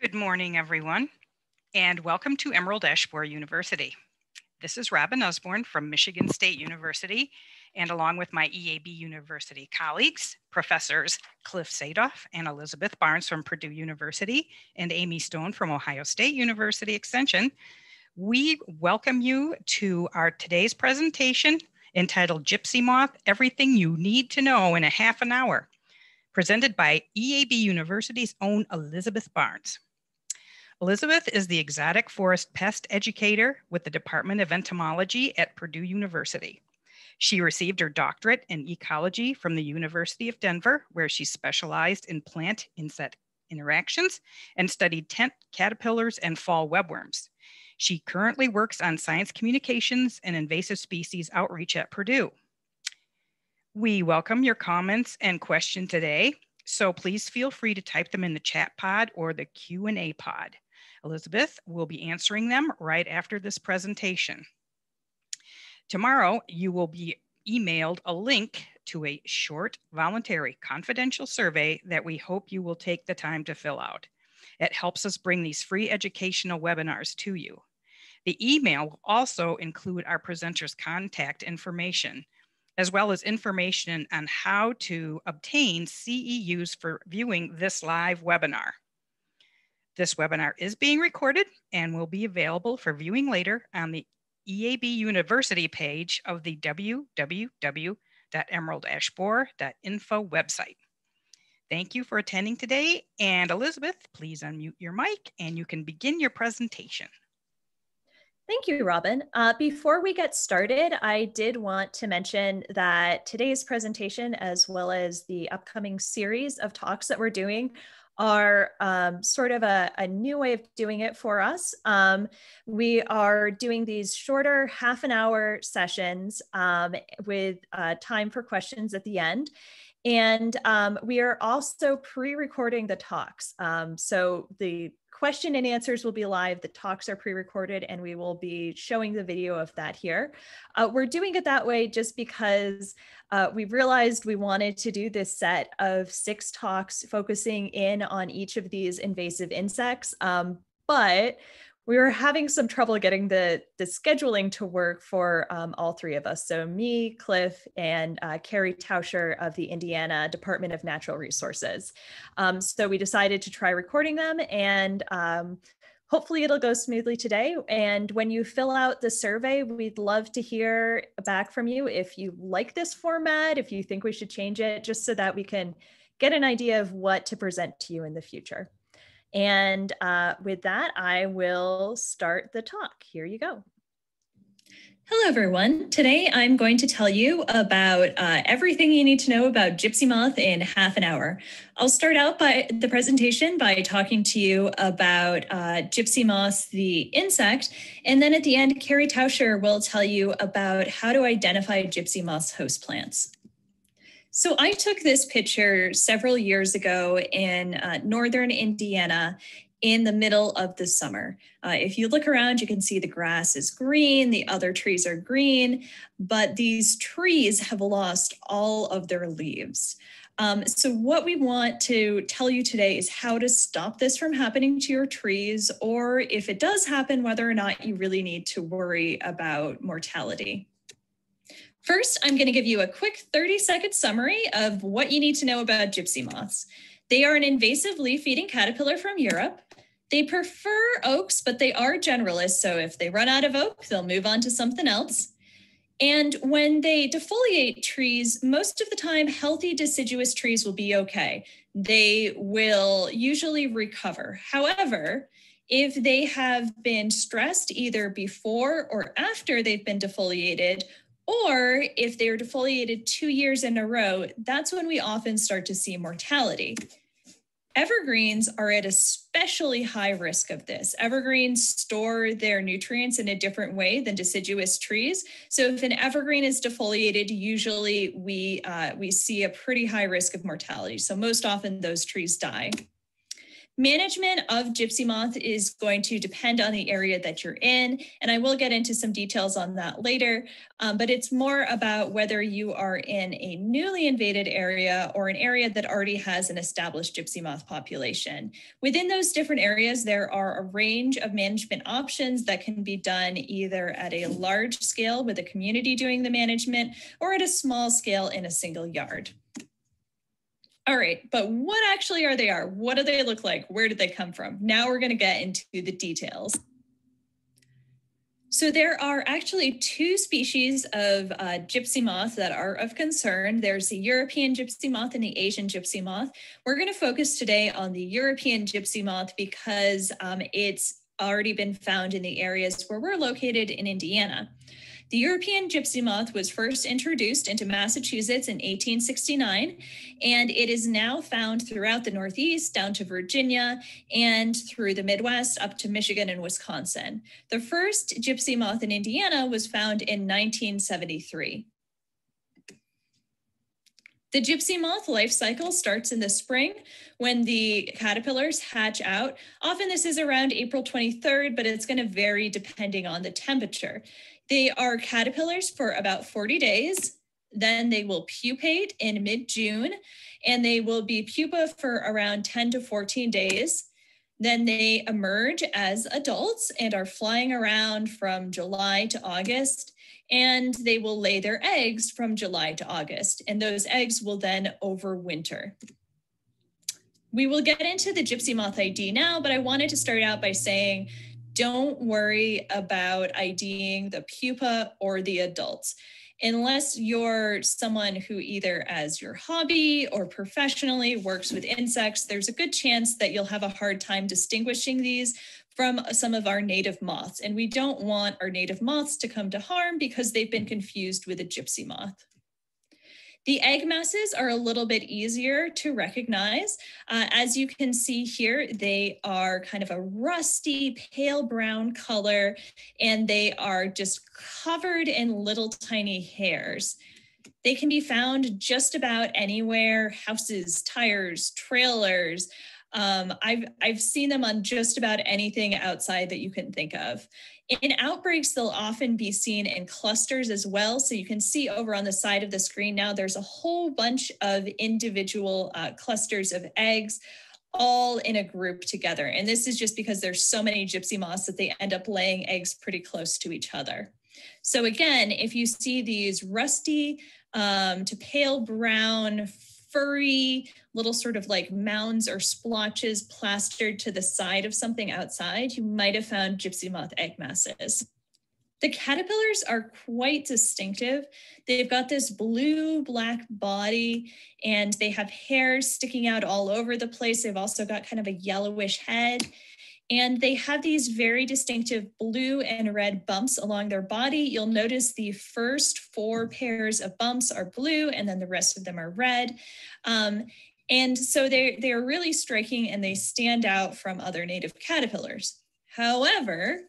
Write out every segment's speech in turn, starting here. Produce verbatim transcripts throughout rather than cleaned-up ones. Good morning, everyone, and welcome to Emerald Ash Borer University. This is Robin Osborne from Michigan State University, and along with my E A B University colleagues, Professors Cliff Sadoff and Elizabeth Barnes from Purdue University and Amy Stone from Ohio State University Extension, we welcome you to our today's presentation entitled Gypsy Moth, Everything You Need to Know in a Half an Hour, presented by E A B University's own Elizabeth Barnes. Elizabeth is the exotic forest pest educator with the Department of Entomology at Purdue University. She received her doctorate in ecology from the University of Denver, where she specialized in plant-insect interactions and studied tent caterpillars and fall webworms. She currently works on science communications and invasive species outreach at Purdue. We welcome your comments and questions today, so please feel free to type them in the chat pod or the Q and A pod. Elizabeth will be answering them right after this presentation. Tomorrow, you will be emailed a link to a short, voluntary, confidential survey that we hope you will take the time to fill out. It helps us bring these free educational webinars to you. The email will also include our presenters' contact information, as well as information on how to obtain C E Us for viewing this live webinar. This webinar is being recorded and will be available for viewing later on the E A B University page of the w w w dot emerald ash borer dot info website. Thank you for attending today, and Elizabeth, please unmute your mic and you can begin your presentation. Thank you, Robin. Uh, before we get started, I did want to mention that today's presentation, as well as the upcoming series of talks that we're doing, are um, sort of a, a new way of doing it for us. Um, we are doing these shorter half an hour sessions um, with uh, time for questions at the end. And um, we are also pre-recording the talks. Um, so the question and answers will be live, the talks are pre-recorded, and we will be showing the video of that here. Uh, we're doing it that way just because uh, we realized we wanted to do this set of six talks focusing in on each of these invasive insects, um, but we were having some trouble getting the, the scheduling to work for um, all three of us. So me, Cliff, and uh, Carrie Tauscher of the Indiana Department of Natural Resources. Um, so we decided to try recording them, and um, hopefully it'll go smoothly today. And when you fill out the survey, we'd love to hear back from you if you like this format, if you think we should change it, just so that we can get an idea of what to present to you in the future. And uh, with that, I will start the talk. Here you go. Hello, everyone. Today, I'm going to tell you about uh, everything you need to know about gypsy moth in half an hour. I'll start out by the presentation by talking to you about uh, gypsy moth, the insect, and then at the end, Carrie Tauscher will tell you about how to identify gypsy moth's host plants. So I took this picture several years ago in uh, northern Indiana in the middle of the summer. Uh, if you look around, you can see the grass is green, the other trees are green, but these trees have lost all of their leaves. Um, so what we want to tell you today is how to stop this from happening to your trees, or if it does happen, whether or not you really need to worry about mortality. First, I'm going to give you a quick thirty second summary of what you need to know about gypsy moths. They are an invasive leaf-eating caterpillar from Europe. They prefer oaks, but they are generalists, so if they run out of oak, they'll move on to something else. And when they defoliate trees, most of the time, healthy deciduous trees will be okay. They will usually recover. However, if they have been stressed either before or after they've been defoliated, or if they are defoliated two years in a row, that's when we often start to see mortality. Evergreens are at especially high risk of this. Evergreens store their nutrients in a different way than deciduous trees. So if an evergreen is defoliated, usually we, uh, we see a pretty high risk of mortality. So most often those trees die. Management of gypsy moth is going to depend on the area that you're in, and I will get into some details on that later, um, but it's more about whether you are in a newly invaded area or an area that already has an established gypsy moth population. Within those different areas, there are a range of management options that can be done either at a large scale with a community doing the management or at a small scale in a single yard. All right, but what actually are they are? What do they look like? Where did they come from? Now we're going to get into the details. So there are actually two species of uh, gypsy moth that are of concern. There's the European gypsy moth and the Asian gypsy moth. We're going to focus today on the European gypsy moth because um, it's already been found in the areas where we're located in Indiana. The European gypsy moth was first introduced into Massachusetts in eighteen sixty-nine, and it is now found throughout the Northeast, down to Virginia, and through the Midwest up to Michigan and Wisconsin. The first gypsy moth in Indiana was found in nineteen seventy-three. The gypsy moth life cycle starts in the spring when the caterpillars hatch out. Often this is around April twenty-third, but it's going to vary depending on the temperature. They are caterpillars for about forty days, then they will pupate in mid-June, and they will be pupa for around ten to fourteen days. Then they emerge as adults and are flying around from July to August, and they will lay their eggs from July to August, and those eggs will then overwinter. We will get into the gypsy moth I D now, but I wanted to start out by saying, don't worry about IDing the pupa or the adults. Unless you're someone who either as your hobby or professionally works with insects, there's a good chance that you'll have a hard time distinguishing these from some of our native moths. And we don't want our native moths to come to harm because they've been confused with a gypsy moth. The egg masses are a little bit easier to recognize. Uh, as you can see here, they are kind of a rusty, pale brown color, and they are just covered in little tiny hairs. They can be found just about anywhere, houses, tires, trailers. Um, I've, I've seen them on just about anything outside that you can think of. In outbreaks, they'll often be seen in clusters as well. So you can see over on the side of the screen now, there's a whole bunch of individual uh, clusters of eggs, all in a group together. And this is just because there's so many gypsy moths that they end up laying eggs pretty close to each other. So again, if you see these rusty um, to pale brown, furry, little sort of like mounds or splotches plastered to the side of something outside, you might have found gypsy moth egg masses. The caterpillars are quite distinctive. They've got this blue-black body, and they have hairs sticking out all over the place. They've also got kind of a yellowish head, and they have these very distinctive blue and red bumps along their body. You'll notice the first four pairs of bumps are blue, and then the rest of them are red. Um, and so they're, they're really striking, and they stand out from other native caterpillars. However,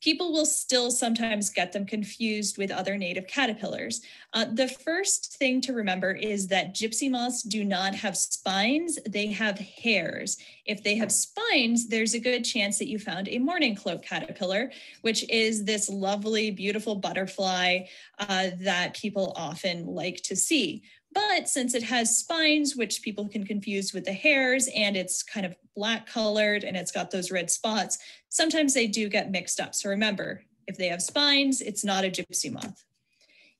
people will still sometimes get them confused with other native caterpillars. Uh, the first thing to remember is that gypsy moths do not have spines, they have hairs. If they have spines, there's a good chance that you found a mourning cloak caterpillar, which is this lovely, beautiful butterfly uh, that people often like to see. But since it has spines, which people can confuse with the hairs, and it's kind of black colored and it's got those red spots, sometimes they do get mixed up. So remember, if they have spines, it's not a gypsy moth.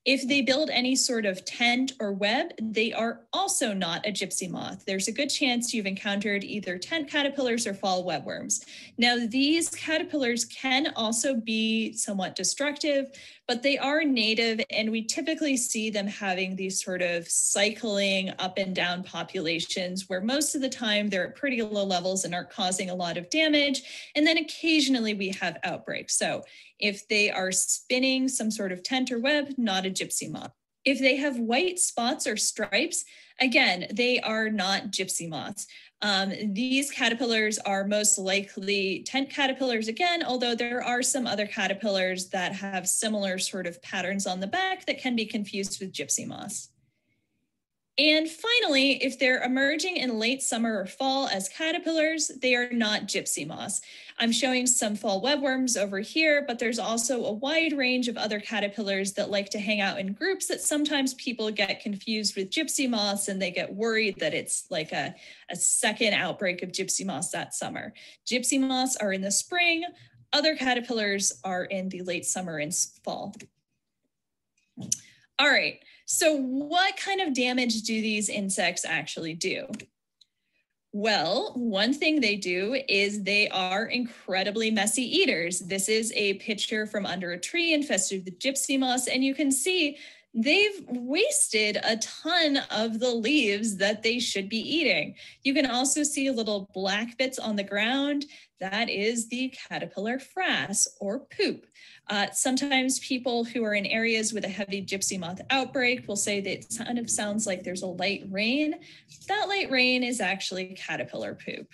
If they build any sort of tent or web, they are also not a gypsy moth. There's a good chance you've encountered either tent caterpillars or fall webworms. Now, these caterpillars can also be somewhat destructive, but they are native, and we typically see them having these sort of cycling up and down populations where most of the time they're at pretty low levels and aren't causing a lot of damage. And then occasionally we have outbreaks. So if they are spinning some sort of tent or web, not a gypsy moth. If they have white spots or stripes, again, they are not gypsy moths. Um, these caterpillars are most likely tent caterpillars again, although there are some other caterpillars that have similar sort of patterns on the back that can be confused with gypsy moths. And finally, if they're emerging in late summer or fall as caterpillars, they are not gypsy moths. I'm showing some fall webworms over here, but there's also a wide range of other caterpillars that like to hang out in groups that sometimes people get confused with gypsy moths, and they get worried that it's like a, a second outbreak of gypsy moths that summer. Gypsy moths are in the spring. Other caterpillars are in the late summer and fall. All right. So what kind of damage do these insects actually do? Well, one thing they do is they are incredibly messy eaters. This is a picture from under a tree infested with gypsy moths, and you can see they've wasted a ton of the leaves that they should be eating. You can also see little black bits on the ground. That is the caterpillar frass or poop. Uh, sometimes people who are in areas with a heavy gypsy moth outbreak will say that it kind of sounds like there's a light rain. That light rain is actually caterpillar poop.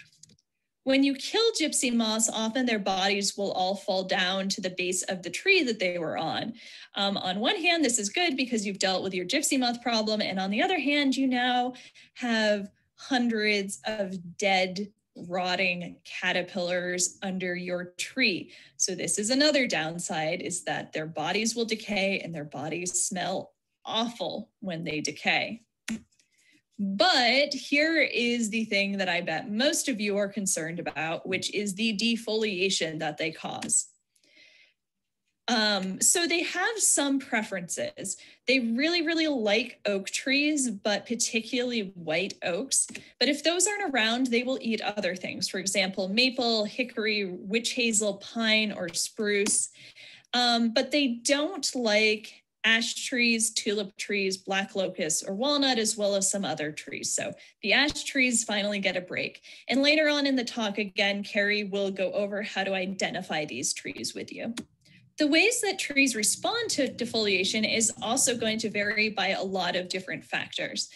When you kill gypsy moths, often their bodies will all fall down to the base of the tree that they were on. Um, on one hand, this is good because you've dealt with your gypsy moth problem. And on the other hand, you now have hundreds of dead rotting caterpillars under your tree. So this is another downside, is that their bodies will decay and their bodies smell awful when they decay. But here is the thing that I bet most of you are concerned about, which is the defoliation that they cause. Um, so they have some preferences. They really, really like oak trees, but particularly white oaks. But if those aren't around, they will eat other things. For example, maple, hickory, witch hazel, pine, or spruce. Um, but they don't like ash trees, tulip trees, black locust, or walnut, as well as some other trees. So the ash trees finally get a break. And later on in the talk, again, Carrie will go over how to identify these trees with you. The ways that trees respond to defoliation is also going to vary by a lot of different factors.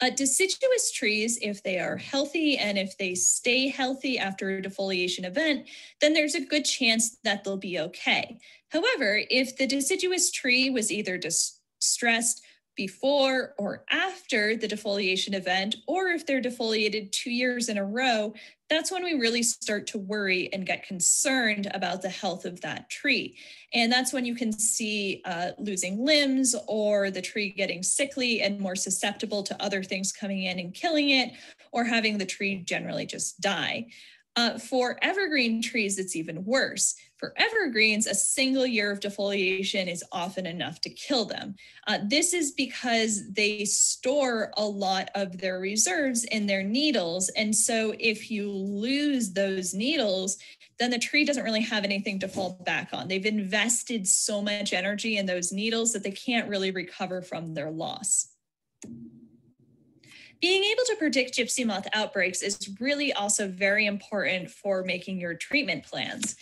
Uh, deciduous trees, if they are healthy and if they stay healthy after a defoliation event, then there's a good chance that they'll be okay. However, if the deciduous tree was either distressed before or after the defoliation event, or if they're defoliated two years in a row, that's when we really start to worry and get concerned about the health of that tree. And that's when you can see uh, losing limbs, or the tree getting sickly and more susceptible to other things coming in and killing it, or having the tree generally just die. Uh, for evergreen trees, it's even worse. For evergreens, a single year of defoliation is often enough to kill them. Uh, this is because they store a lot of their reserves in their needles. And so if you lose those needles, then the tree doesn't really have anything to fall back on. They've invested so much energy in those needles that they can't really recover from their loss. Being able to predict gypsy moth outbreaks is really also very important for making your treatment plans.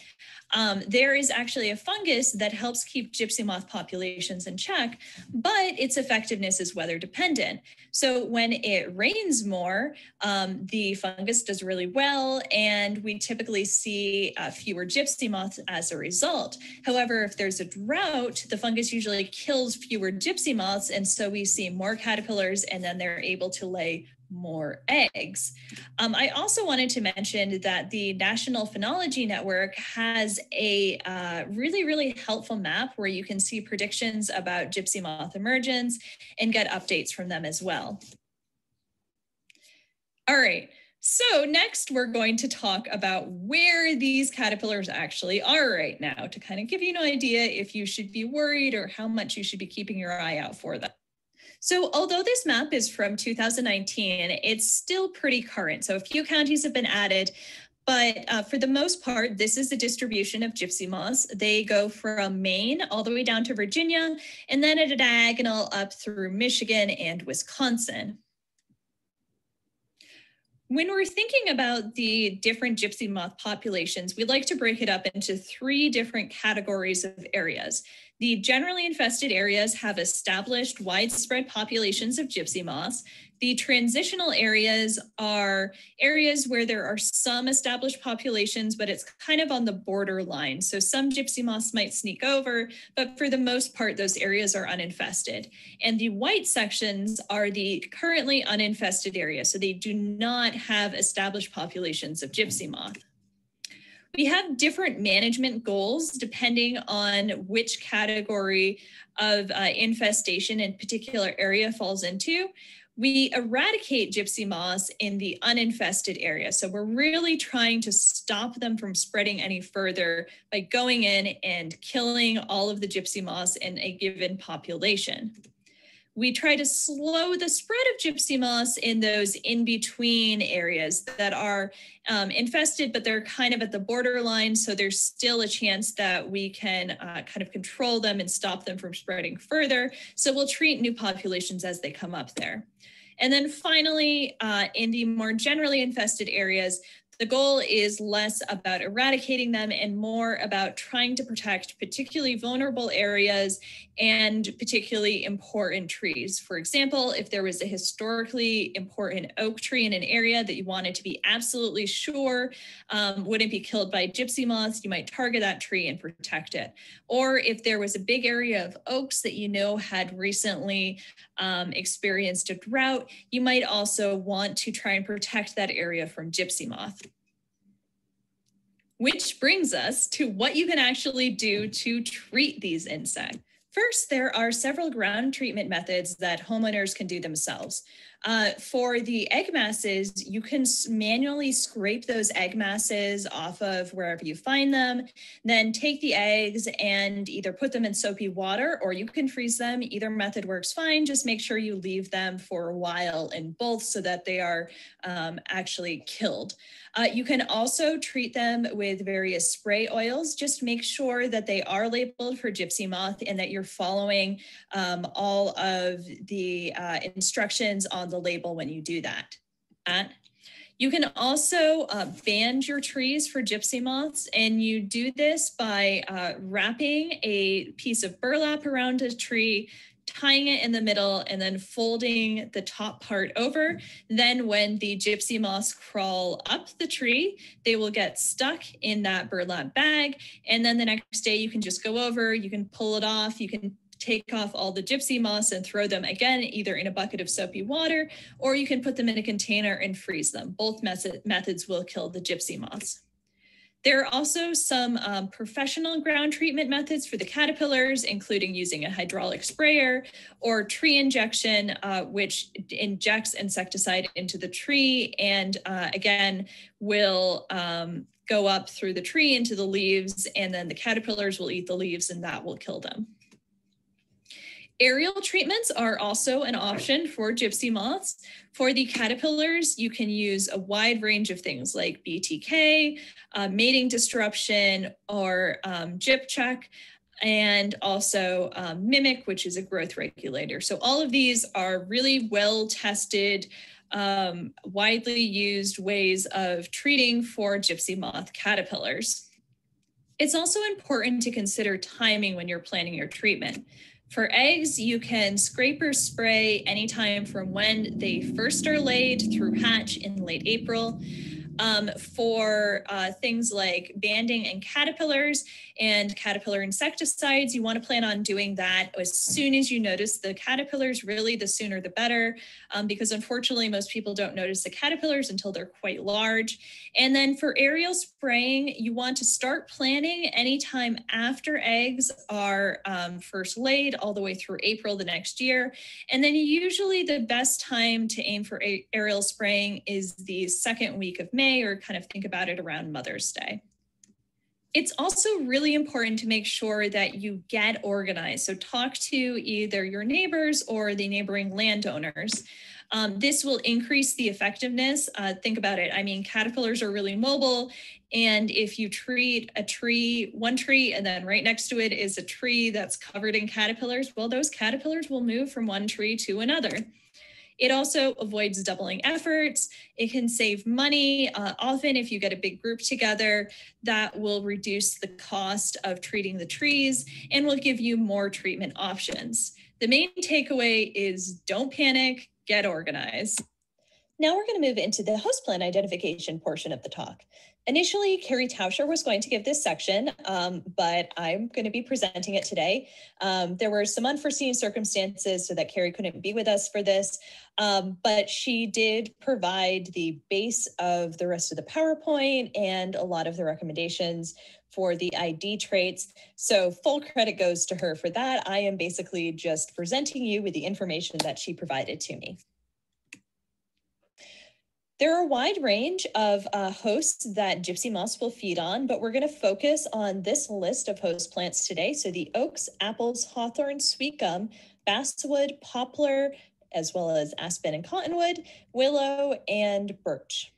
Um, there is actually a fungus that helps keep gypsy moth populations in check, but its effectiveness is weather dependent. So when it rains more, um, the fungus does really well, and we typically see uh, fewer gypsy moths as a result. However, if there's a drought, the fungus usually kills fewer gypsy moths, and so we see more caterpillars, and then they're able to lay more eggs. Um, I also wanted to mention that the National Phenology Network has a uh, really, really helpful map where you can see predictions about gypsy moth emergence and get updates from them as well. All right. So next, we're going to talk about where these caterpillars actually are right now to kind of give you an idea if you should be worried or how much you should be keeping your eye out for them. So although this map is from two thousand nineteen, it's still pretty current. So a few counties have been added, but uh, for the most part, this is the distribution of gypsy moths. They go from Maine all the way down to Virginia, and then at a diagonal up through Michigan and Wisconsin. When we're thinking about the different gypsy moth populations, we like to break it up into three different categories of areas. The generally infested areas have established widespread populations of gypsy moths. The transitional areas are areas where there are some established populations, but it's kind of on the borderline. So some gypsy moths might sneak over, but for the most part, those areas are uninfested. And the white sections are the currently uninfested areas. So they do not have established populations of gypsy moth. We have different management goals depending on which category of uh, infestation in particular area falls into. We eradicate gypsy moths in the uninfested area. So we're really trying to stop them from spreading any further by going in and killing all of the gypsy moths in a given population. We try to slow the spread of gypsy moths in those in-between areas that are um, infested, but they're kind of at the borderline, so there's still a chance that we can uh, kind of control them and stop them from spreading further. So we'll treat new populations as they come up there. And then finally, uh, in the more generally infested areas, the goal is less about eradicating them and more about trying to protect particularly vulnerable areas and particularly important trees. For example, if there was a historically important oak tree in an area that you wanted to be absolutely sure um, wouldn't be killed by gypsy moths, you might target that tree and protect it. Or if there was a big area of oaks that you know had recently um, experienced a drought, you might also want to try and protect that area from gypsy moth. Which brings us to what you can actually do to treat these insects. First, there are several ground treatment methods that homeowners can do themselves. Uh, for the egg masses, you can manually scrape those egg masses off of wherever you find them, then take the eggs and either put them in soapy water or you can freeze them. Either method works fine. Just make sure you leave them for a while in both so that they are um, actually killed. Uh, you can also treat them with various spray oils. Just make sure that they are labeled for gypsy moth and that you're following um, all of the uh, instructions on the label when you do that. Uh, You can also uh, band your trees for gypsy moths, and you do this by uh, wrapping a piece of burlap around a tree, tying it in the middle, and then folding the top part over. Then when the gypsy moths crawl up the tree, they will get stuck in that burlap bag. And then the next day you can just go over, you can pull it off, you can take off all the gypsy moths and throw them again, either in a bucket of soapy water, or you can put them in a container and freeze them. Both method methods will kill the gypsy moths. There are also some um, professional ground treatment methods for the caterpillars, including using a hydraulic sprayer or tree injection, uh, which injects insecticide into the tree and uh, again will um, go up through the tree into the leaves, and then the caterpillars will eat the leaves and that will kill them. Aerial treatments are also an option for gypsy moths. For the caterpillars, you can use a wide range of things like B T K, uh, mating disruption, or um, Gypcheck, and also um, Mimic, which is a growth regulator. So all of these are really well-tested, um, widely used ways of treating for gypsy moth caterpillars. It's also important to consider timing when you're planning your treatment. For eggs, you can scrape or spray anytime from when they first are laid through hatch in late April. Um, for uh, things like banding and caterpillars and caterpillar insecticides, you want to plan on doing that as soon as you notice the caterpillars. Really, the sooner the better, um, because unfortunately most people don't notice the caterpillars until they're quite large. And then for aerial spraying, you want to start planning anytime after eggs are um, first laid all the way through April the next year. And then usually the best time to aim for aerial spraying is the second week of May. May or kind of think about it around Mother's Day. It's also really important to make sure that you get organized. So talk to either your neighbors or the neighboring landowners. Um, this will increase the effectiveness. Uh, think about it. I mean, caterpillars are really mobile. And if you treat a tree, one tree, and then right next to it is a tree that's covered in caterpillars, well, those caterpillars will move from one tree to another. It also avoids doubling efforts. It can save money. Uh, often if you get a big group together, that will reduce the cost of treating the trees and will give you more treatment options. The main takeaway is don't panic, get organized. Now we're going to move into the host plant identification portion of the talk. Initially, Carrie Tauscher was going to give this section, um, but I'm going to be presenting it today. Um, there were some unforeseen circumstances so that Carrie couldn't be with us for this, um, but she did provide the base of the rest of the PowerPoint and a lot of the recommendations for the I D traits. So full credit goes to her for that. I am basically just presenting you with the information that she provided to me. There are a wide range of uh, hosts that gypsy moths will feed on, but we're going to focus on this list of host plants today. So the oaks, apples, hawthorn, sweet gum, basswood, poplar, as well as aspen and cottonwood, willow, and birch.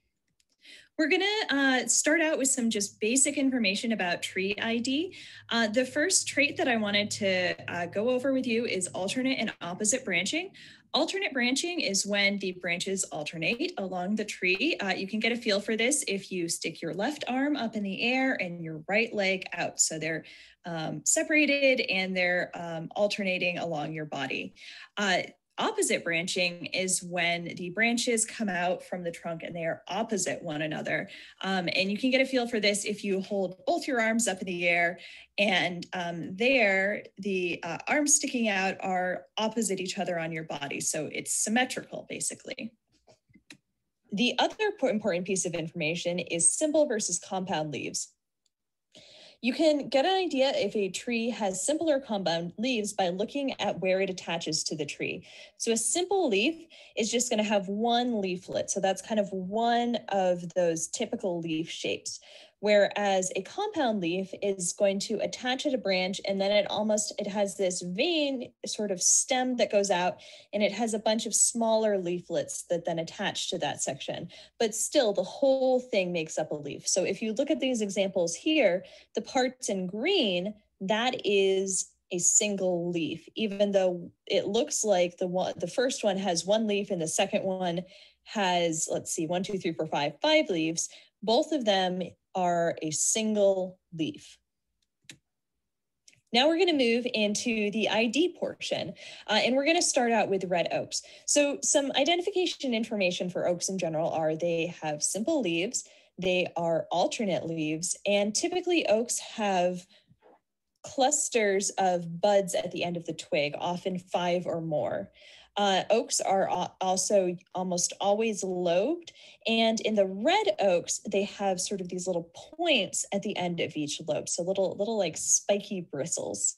We're going to uh, start out with some just basic information about tree I D. Uh, the first trait that I wanted to uh, go over with you is alternate and opposite branching. Alternate branching is when the branches alternate along the tree. Uh, you can get a feel for this if you stick your left arm up in the air and your right leg out. So they're um, separated and they're um, alternating along your body. Uh, Opposite branching is when the branches come out from the trunk and they are opposite one another. Um, and you can get a feel for this if you hold both your arms up in the air, and um, there the uh, arms sticking out are opposite each other on your body. So it's symmetrical, basically. The other important piece of information is simple versus compound leaves. You can get an idea if a tree has simple or compound leaves by looking at where it attaches to the tree. So a simple leaf is just going to have one leaflet. So that's kind of one of those typical leaf shapes. Whereas a compound leaf is going to attach at a branch, and then it almost, it has this vein sort of stem that goes out, and it has a bunch of smaller leaflets that then attach to that section. But still, the whole thing makes up a leaf. So if you look at these examples here, the parts in green, that is a single leaf, even though it looks like the one, the first one has one leaf and the second one has, let's see, one, two, three, four, five, five leaves. Both of them are a single leaf. Now we're going to move into the I D portion, uh, and we're going to start out with red oaks. So some identification information for oaks in general are they have simple leaves, they are alternate leaves, and typically oaks have clusters of buds at the end of the twig, often five or more. Uh, oaks are also almost always lobed, and in the red oaks, they have sort of these little points at the end of each lobe, so little, little like spiky bristles.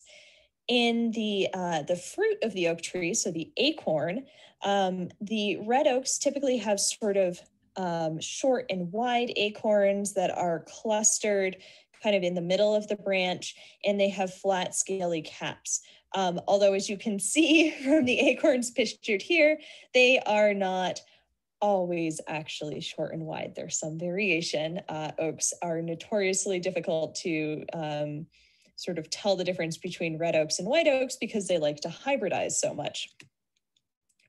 In the, uh, the fruit of the oak tree, so the acorn, um, the red oaks typically have sort of um, short and wide acorns that are clustered kind of in the middle of the branch, and they have flat, scaly caps. Um, although, as you can see from the acorns pictured here, they are not always actually short and wide. There's some variation. Uh, oaks are notoriously difficult to um, sort of tell the difference between red oaks and white oaks because they like to hybridize so much.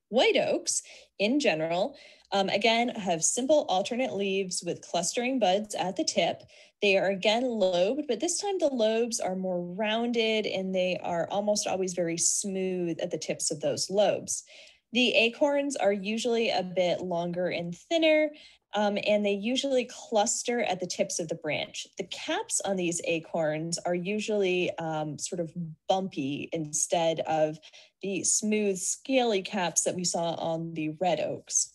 White oaks, in general, um, again, have simple alternate leaves with clustering buds at the tip. They are again lobed, but this time the lobes are more rounded and they are almost always very smooth at the tips of those lobes. The acorns are usually a bit longer and thinner, um, and they usually cluster at the tips of the branch. The caps on these acorns are usually um, sort of bumpy instead of the smooth, scaly caps that we saw on the red oaks.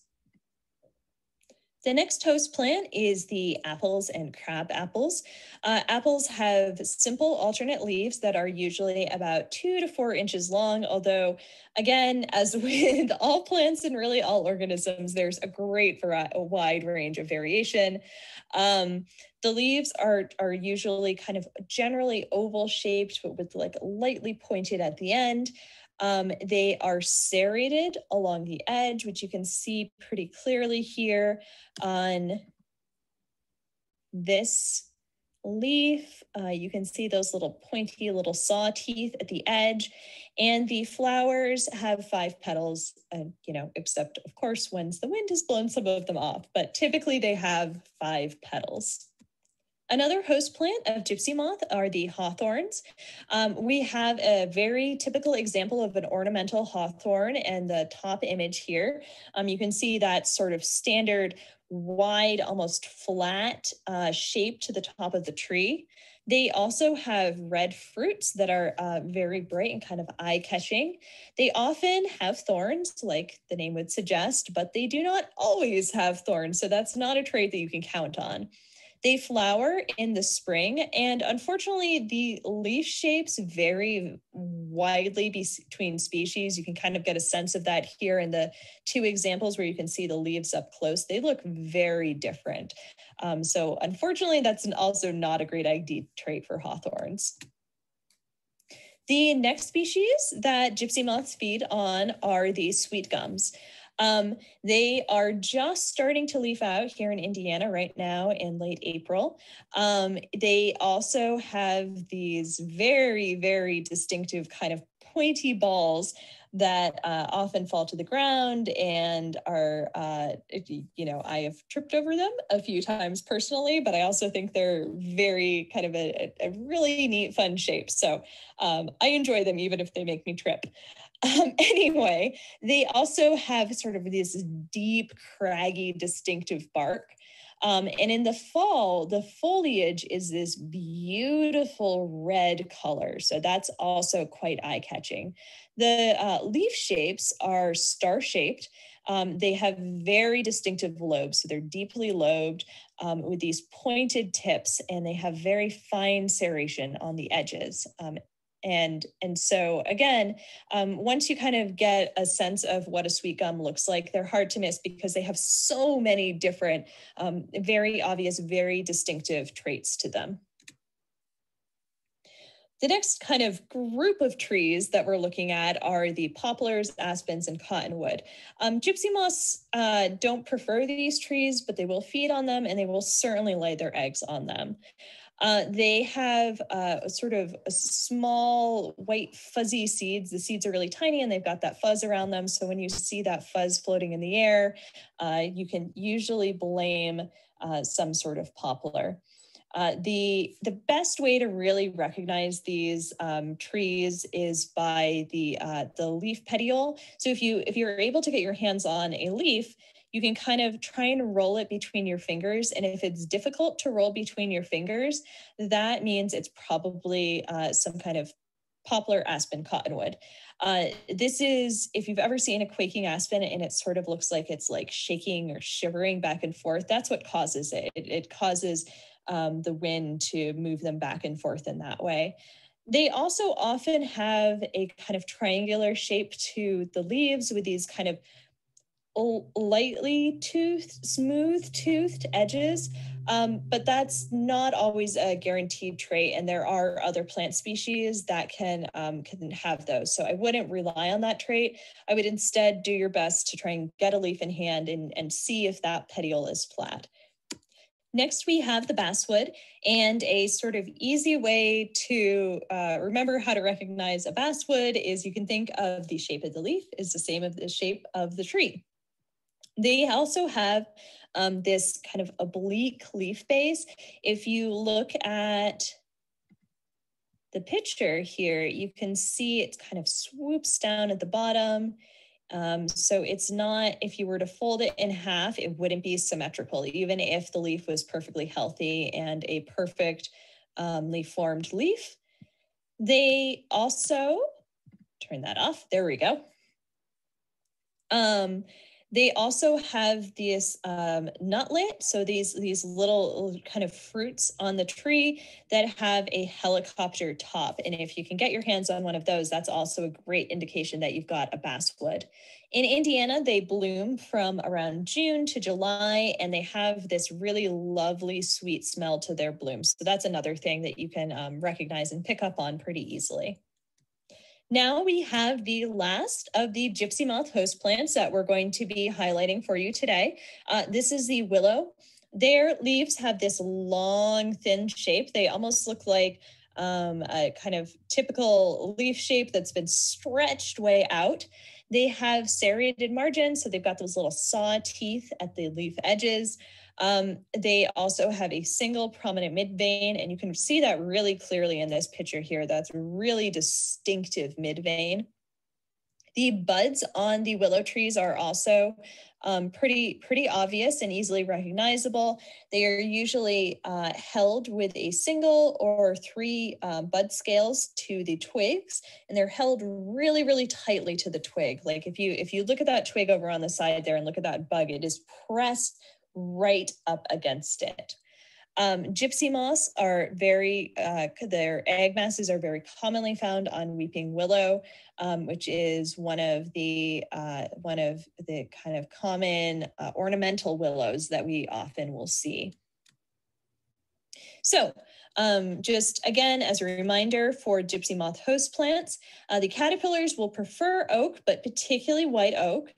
The next host plant is the apples and crab apples. Uh, apples have simple alternate leaves that are usually about two to four inches long, although again, as with all plants and really all organisms, there's a great variety, a wide range of variation. Um, the leaves are, are usually kind of generally oval shaped, but with like lightly pointed at the end. Um, they are serrated along the edge, which you can see pretty clearly here on this leaf. Uh, you can see those little pointy little saw teeth at the edge, and the flowers have five petals, uh, you know, except of course, once the wind has blown some of them off, but typically they have five petals. Another host plant of gypsy moth are the hawthorns. Um, we have a very typical example of an ornamental hawthorn in the top image here. Um, you can see that sort of standard wide, almost flat uh, shape to the top of the tree. They also have red fruits that are uh, very bright and kind of eye-catching. They often have thorns, like the name would suggest, but they do not always have thorns, so that's not a trait that you can count on. They flower in the spring, and unfortunately, the leaf shapes vary widely between species. You can kind of get a sense of that here in the two examples where you can see the leaves up close. They look very different. Um, so unfortunately, that's an also not a great I D trait for hawthorns. The next species that gypsy moths feed on are the sweet gums. Um, they are just starting to leaf out here in Indiana right now in late April. Um, they also have these very, very distinctive kind of pointy balls that uh, often fall to the ground and are, uh, you know, I have tripped over them a few times personally, but I also think they're very kind of a, a really neat, fun shape. So um, I enjoy them even if they make me trip. Um, anyway, they also have sort of this deep, craggy, distinctive bark. Um, and in the fall, the foliage is this beautiful red color. So that's also quite eye-catching. The uh, leaf shapes are star-shaped. Um, they have very distinctive lobes. So they're deeply lobed um, with these pointed tips, and they have very fine serration on the edges. Um, And, and so again, um, once you kind of get a sense of what a sweet gum looks like, they're hard to miss because they have so many different, um, very obvious, very distinctive traits to them. The next kind of group of trees that we're looking at are the poplars, aspens, and cottonwood. Um, gypsy moths uh, don't prefer these trees, but they will feed on them, and they will certainly lay their eggs on them. Uh, they have uh, a sort of a small white fuzzy seeds. The seeds are really tiny, and they've got that fuzz around them. So when you see that fuzz floating in the air, uh, you can usually blame uh, some sort of poplar. Uh, the, the best way to really recognize these um, trees is by the, uh, the leaf petiole. So if, you, if you're able to get your hands on a leaf, you can kind of try and roll it between your fingers. And if it's difficult to roll between your fingers, that means it's probably uh, some kind of poplar, aspen, cottonwood. Uh, this is, if you've ever seen a quaking aspen and it sort of looks like it's like shaking or shivering back and forth, that's what causes it. It, it causes um, the wind to move them back and forth in that way. They also often have a kind of triangular shape to the leaves with these kind of lightly toothed, smooth toothed edges, um, but that's not always a guaranteed trait, and there are other plant species that can, um, can have those. So I wouldn't rely on that trait. I would instead do your best to try and get a leaf in hand and, and see if that petiole is flat. Next, we have the basswood, and a sort of easy way to uh, remember how to recognize a basswood is you can think of the shape of the leaf is the same as the shape of the tree. They also have um, this kind of oblique leaf base. If you look at the picture here, you can see it kind of swoops down at the bottom. Um, so it's not, if you were to fold it in half, it wouldn't be symmetrical, even if the leaf was perfectly healthy and a perfectly formed leaf. They also, turn that off, there we go. Um, They also have this um, nutlet, so these, these little kind of fruits on the tree that have a helicopter top. And if you can get your hands on one of those, that's also a great indication that you've got a basswood. In Indiana, they bloom from around June to July, and they have this really lovely sweet smell to their blooms. So that's another thing that you can um, recognize and pick up on pretty easily. Now we have the last of the gypsy moth host plants that we're going to be highlighting for you today. Uh, this is the willow. Their leaves have this long, thin shape. They almost look like um, a kind of typical leaf shape that's been stretched way out. They have serrated margins, so they've got those little saw teeth at the leaf edges. Um, they also have a single prominent midvein, and you can see that really clearly in this picture here. That's really distinctive midvein. The buds on the willow trees are also um, pretty, pretty obvious and easily recognizable. They are usually uh, held with a single or three uh, bud scales to the twigs, and they're held really, really tightly to the twig. Like if you, if you look at that twig over on the side there and look at that bug, it is pressed right up against it. Um, gypsy moths are very, uh, their egg masses are very commonly found on weeping willow, um, which is one of the uh, one of the kind of common uh, ornamental willows that we often will see. So, um, just again as a reminder for gypsy moth host plants, uh, the caterpillars will prefer oak, but particularly white oak.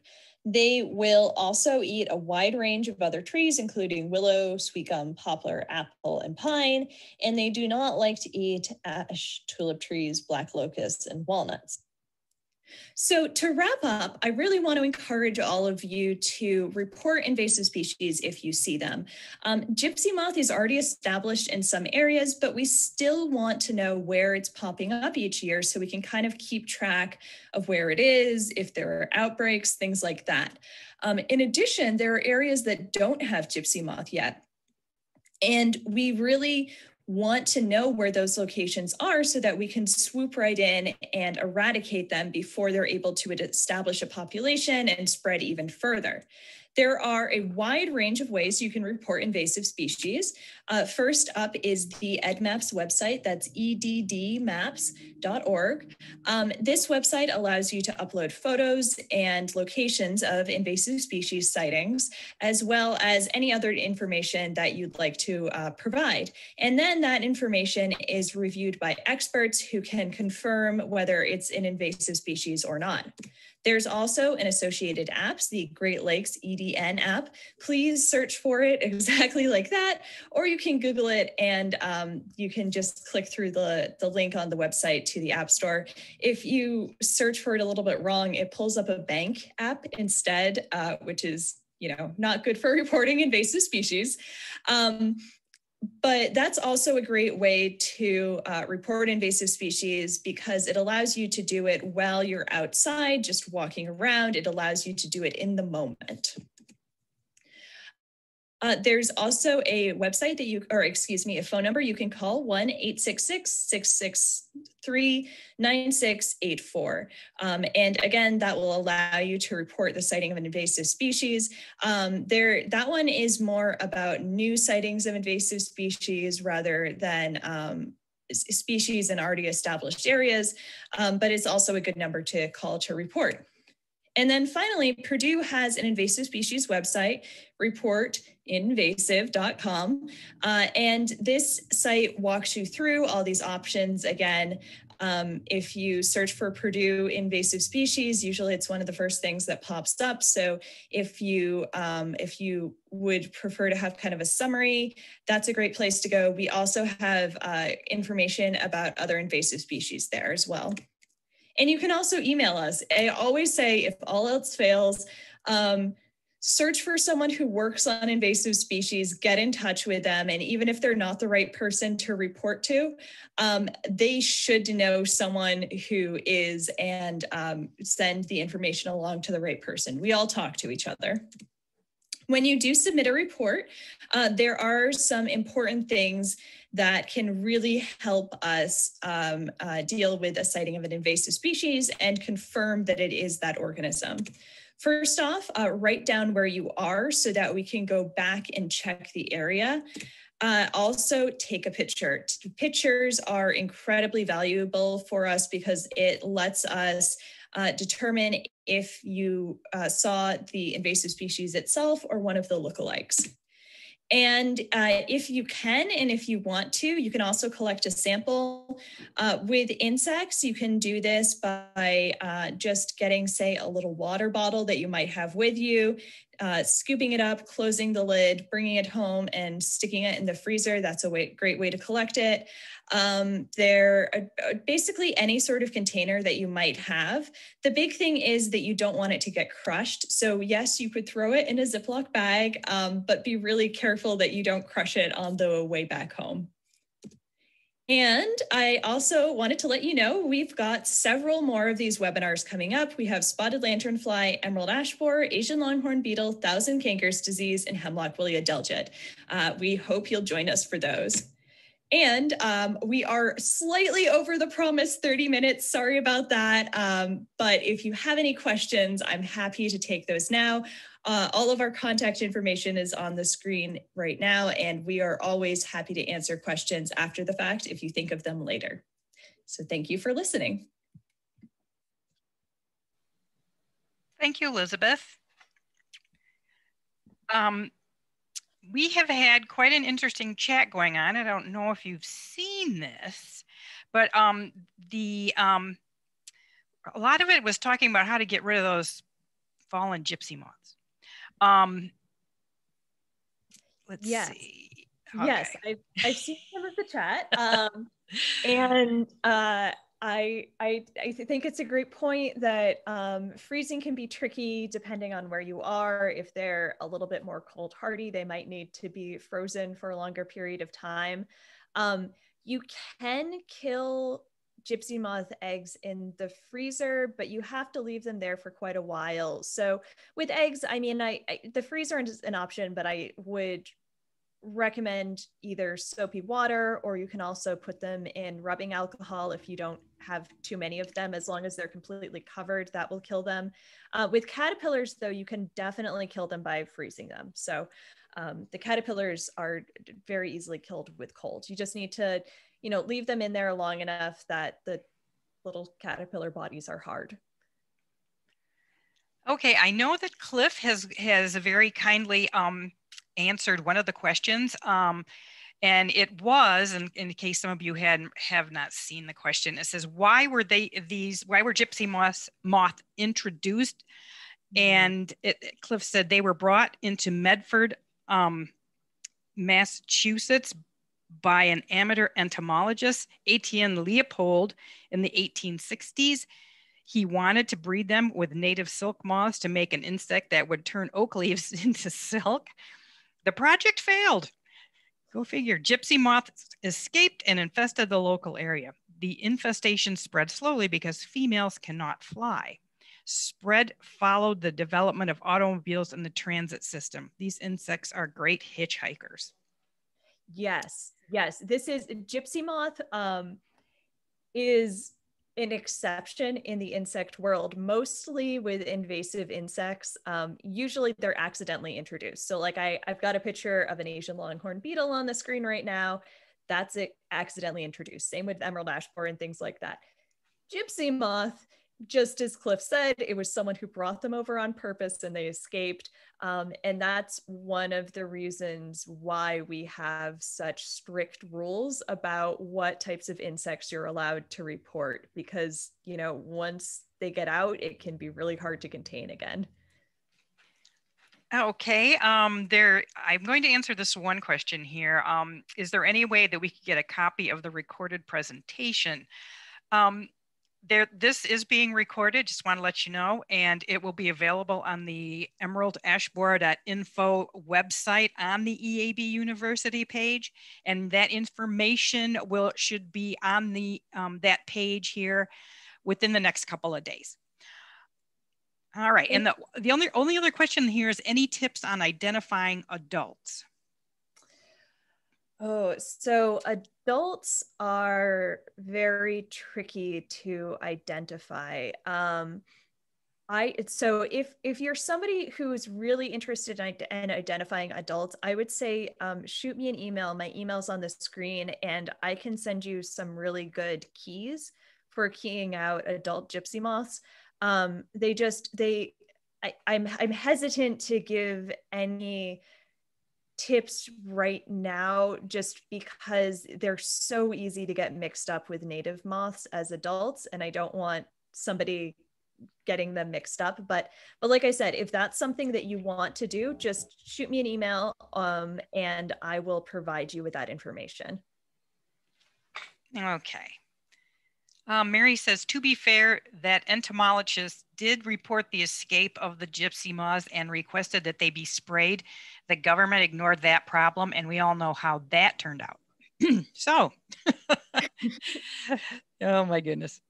They will also eat a wide range of other trees, including willow, sweet gum, poplar, apple, and pine, and they do not like to eat ash, tulip trees, black locusts, and walnuts. So to wrap up, I really want to encourage all of you to report invasive species if you see them. Um, gypsy moth is already established in some areas, but we still want to know where it's popping up each year so we can kind of keep track of where it is, if there are outbreaks, things like that. Um, in addition, there are areas that don't have gypsy moth yet, and we really want to know where those locations are so that we can swoop right in and eradicate them before they're able to establish a population and spread even further. There are a wide range of ways you can report invasive species. Uh, first up is the EDDMAPS website. That's E D D maps dot org. Um, this website allows you to upload photos and locations of invasive species sightings, as well as any other information that you'd like to uh, provide. And then that information is reviewed by experts who can confirm whether it's an invasive species or not. There's also an associated apps, the Great Lakes E D N app. Please search for it exactly like that, or you can Google it and um, you can just click through the, the link on the website to the App Store. If you search for it a little bit wrong, it pulls up a bank app instead, uh, which is, you know, not good for reporting invasive species. Um, But that's also a great way to uh, report invasive species because it allows you to do it while you're outside, just walking around. It allows you to do it in the moment. Uh, there's also a website that you, or excuse me, a phone number you can call, one eight six six, six six three, nine six eight four. Um, and again, that will allow you to report the sighting of an invasive species. Um, there, that one is more about new sightings of invasive species rather than um, species in already established areas, um, but it's also a good number to call to report. And then finally, Purdue has an invasive species website, report invasive dot com. Uh, and this site walks you through all these options. Again, um, if you search for Purdue invasive species, usually it's one of the first things that pops up. So if you, um, if you would prefer to have kind of a summary, that's a great place to go. We also have uh, information about other invasive species there as well. And you can also email us. I always say, if all else fails, um, search for someone who works on invasive species, get in touch with them. And even if they're not the right person to report to, um, they should know someone who is, and um, send the information along to the right person. We all talk to each other. When you do submit a report, uh, there are some important things that can really help us um, uh, deal with a sighting of an invasive species and confirm that it is that organism. First off, uh, write down where you are so that we can go back and check the area. Uh, also, take a picture. Pictures are incredibly valuable for us because it lets us Uh, determine if you uh, saw the invasive species itself or one of the lookalikes. And uh, if you can, and if you want to, you can also collect a sample. Uh, with insects, you can do this by uh, just getting, say, a little water bottle that you might have with you, uh, scooping it up, closing the lid, bringing it home and sticking it in the freezer. That's a way, great way to collect it. Um, they're uh, basically any sort of container that you might have. The big thing is that you don't want it to get crushed. So yes, you could throw it in a Ziploc bag, um, but be really careful that you don't crush it on the way back home. And I also wanted to let you know, we've got several more of these webinars coming up. We have spotted lanternfly, emerald ash borer, Asian longhorn beetle, thousand cankers disease, and hemlock woolly adelgid. Uh, we hope you'll join us for those. And um, we are slightly over the promised thirty minutes. Sorry about that. Um, but if you have any questions, I'm happy to take those now. Uh, all of our contact information is on the screen right now, and we are always happy to answer questions after the fact if you think of them later. So thank you for listening. Thank you, Elizabeth. Um, we have had quite an interesting chat going on. I don't know if you've seen this, but um, the um, a lot of it was talking about how to get rid of those fallen gypsy moths. Um, let's yes. see. Okay. Yes, I've, I've seen some of the chat, um, and uh, I, I, I think it's a great point that um, freezing can be tricky depending on where you are. If they're a little bit more cold hardy, they might need to be frozen for a longer period of time. Um, you can kill gypsy moth eggs in the freezer, but you have to leave them there for quite a while. So with eggs, I mean, I, I the freezer is an option, but I would recommend either soapy water, or you can also put them in rubbing alcohol if you don't have too many of them. As long as they're completely covered, that will kill them. Uh, with caterpillars, though, you can definitely kill them by freezing them. So um, the caterpillars are very easily killed with cold. You just need to you know, leave them in there long enough that the little caterpillar bodies are hard. Okay, I know that Cliff has, has very kindly um, answered one of the questions. Um, and it was, in, in case some of you had, have not seen the question, it says, why were they these, why were gypsy moth, moth introduced? And it, Cliff said they were brought into Medford, um, Massachusetts, by an amateur entomologist, Etienne Leopold, in the eighteen sixties. He wanted to breed them with native silk moths to make an insect that would turn oak leaves into silk. The project failed. Go figure. Gypsy moth escaped and infested the local area. The infestation spread slowly because females cannot fly. Spread followed the development of automobiles and the transit system. These insects are great hitchhikers. Yes. Yes, this is gypsy moth um, is an exception in the insect world, mostly with invasive insects. Um, usually they're accidentally introduced. So like I, I've got a picture of an Asian longhorn beetle on the screen right now. That's it, accidentally introduced. Same with emerald ash borer and things like that. Gypsy moth, just as Cliff said, it was someone who brought them over on purpose and they escaped. Um, and that's one of the reasons why we have such strict rules about what types of insects you're allowed to report, because, you know, once they get out, it can be really hard to contain again. Okay, um, there, I'm going to answer this one question here. Um, is there any way that we could get a copy of the recorded presentation? Um, There, this is being recorded, just want to let you know, and it will be available on the emerald ash borer dot info website on the E A B University page, and that information will should be on the um, that page here within the next couple of days. All right, and the, the only, only other question here is any tips on identifying adults? Oh, so adults are very tricky to identify. Um, I so if if you're somebody who is really interested in, in identifying adults, I would say um, shoot me an email. My email's on the screen, and I can send you some really good keys for keying out adult gypsy moths. Um, they just they I, I'm I'm hesitant to give any tips right now, just because they're so easy to get mixed up with native moths as adults, and I don't want somebody getting them mixed up. But, but like I said, if that's something that you want to do, just shoot me an email um, and I will provide you with that information. Okay. Um, Mary says, to be fair, that entomologists did report the escape of the gypsy moths and requested that they be sprayed. The government ignored that problem, and we all know how that turned out. So, oh my goodness.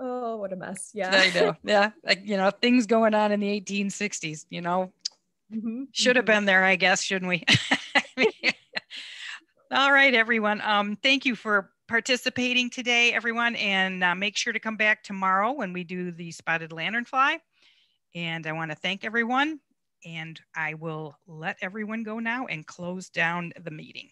Oh, what a mess. Yeah. I know. Yeah. Like, you know, things going on in the eighteen sixties, you know, mm-hmm. should have mm-hmm. been there, I guess, shouldn't we? I mean, all right, everyone. Um, thank you for participating today, everyone, and uh, make sure to come back tomorrow when we do the spotted lanternfly. And I want to thank everyone, and I will let everyone go now and close down the meeting.